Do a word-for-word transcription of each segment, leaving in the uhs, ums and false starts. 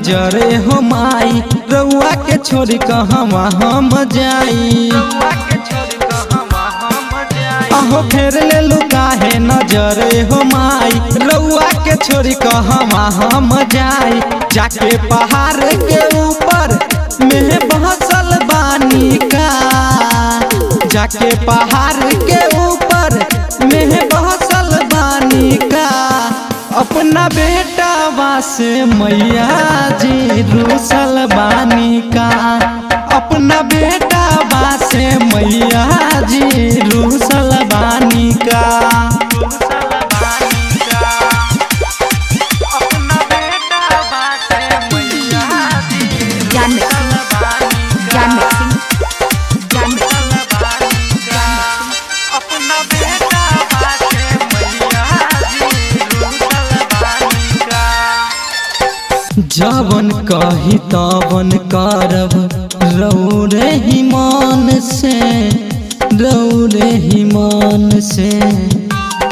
नजरे हम आई रउआ के छोड़ कहवा हम जाई। अहो फेर लेलू काहे नजरे हम आई रउआ के छोड़ कहवा हम जाई। जाके पहाड़ के ऊपर में बहसल बानी का, जाके पहाड़ के ऊपर में बहसल बानी का। अपना बेटावा से मैया जी रुसल बानी का, अपना बेटावा से मैया जी रुसल बानी का। जवन कही तवन करब रौरे ही मान से, रौरे ही मान से,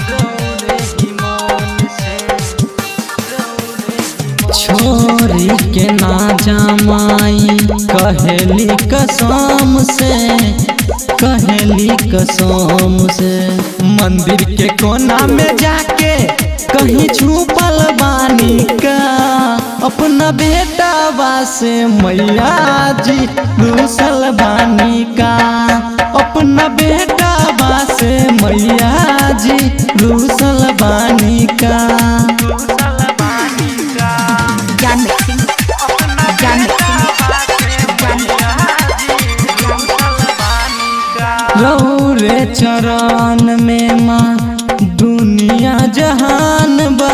रौरे ही मान से। छोरी के ना जमाई कहली कसम से, कहली कसम से। मंदिर के कोना में जाके कहीं छुपल बानी का, अपना बेटावा से मैया जी रुसल बानी का, अपना बेटावा से मैया जी रुसल बानी का। रौरे चरण में माँ दुनिया जहान बा,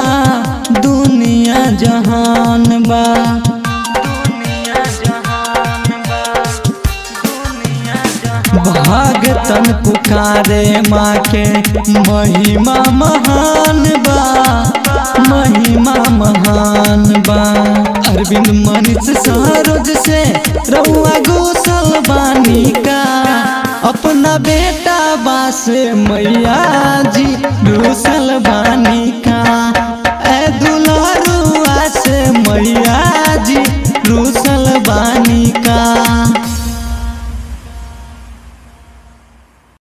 दुनिया जहान बा, दुनिया जहान बा, दुनिया जहान बा। भगतन पुकारे माँ के महिमा महान बा, महिमा महान बा। अरविंद मनीष सरोज से रउआ गुसल बानी का, अपना बेटावा से मैया जी गुसल बानी का।